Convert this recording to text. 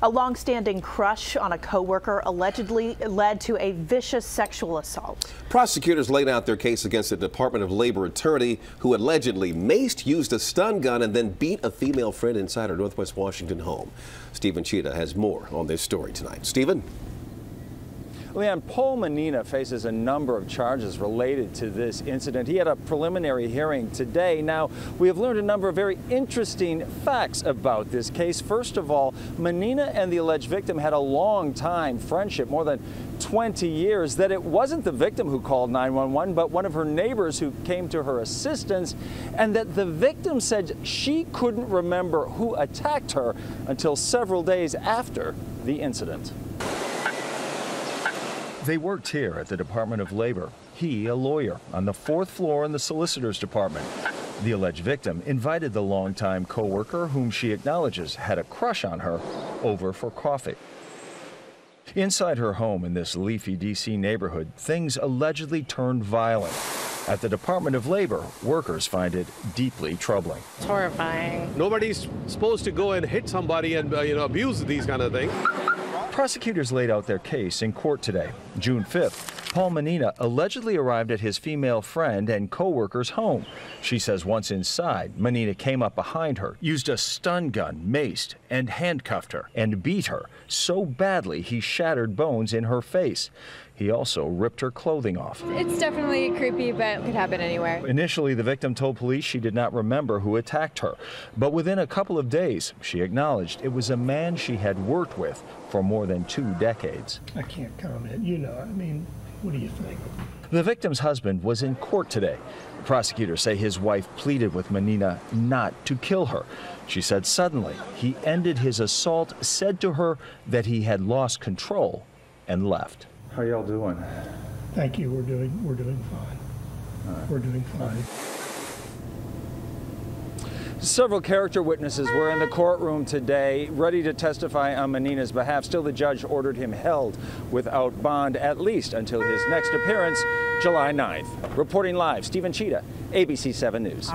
A long-standing crush on a coworker allegedly led to a vicious sexual assault. Prosecutors laid out their case against a Department of Labor attorney who allegedly maced, used a stun gun, and then beat a female friend inside her Northwest Washington home. Stephen Tschida has more on this story tonight. Stephen? Leon, Paul Mannina faces a number of charges related to this incident. He had a preliminary hearing today. Now, we have learned a number of very interesting facts about this case. First of all, Mannina and the alleged victim had a long-time friendship, more than 20 years, that it wasn't the victim who called 911, but one of her neighbors who came to her assistance, and that the victim said she couldn't remember who attacked her until several days after the incident. They worked here at the Department of Labor. He, a lawyer, on the fourth floor in the solicitor's department. The alleged victim invited the longtime co-worker, whom she acknowledges had a crush on her, over for coffee. Inside her home in this leafy D.C. neighborhood, things allegedly turned violent. At the Department of Labor, workers find it deeply troubling. It's horrifying. Nobody's supposed to go and hit somebody and abuse these kind of things. Prosecutors laid out their case in court today. June 5th, Paul Mannina allegedly arrived at his female friend and co-worker's home. She says once inside, Mannina came up behind her, used a stun gun, maced, and handcuffed her, and beat her so badly he shattered bones in her face. He also ripped her clothing off. It's definitely creepy, but it could happen anywhere. Initially, the victim told police she did not remember who attacked her. But within a couple of days, she acknowledged it was a man she had worked with for more than 2 decades. I can't comment. You know, I mean, what do you think? The victim's husband was in court today. Prosecutors say his wife pleaded with Mannina not to kill her. She said suddenly he ended his assault, said to her that he had lost control, and left. How y'all doing? Thank you. We're doing fine. All right. We're doing fine. Several character witnesses were in the courtroom today, ready to testify on Mannina's behalf. Still, the judge ordered him held without bond, at least until his next appearance, July 9th. Reporting live, Stephen Tschida, ABC7 News.